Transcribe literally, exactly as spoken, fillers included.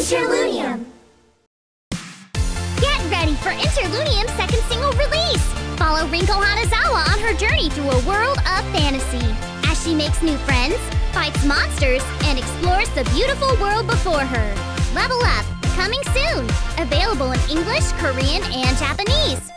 Interlunium! Get ready for Interlunium's second single release! Follow Rinko Hanazawa on her journey through a world of fantasy as she makes new friends, fights monsters, and explores the beautiful world before her. Level Up, coming soon! Available in English, Korean, and Japanese.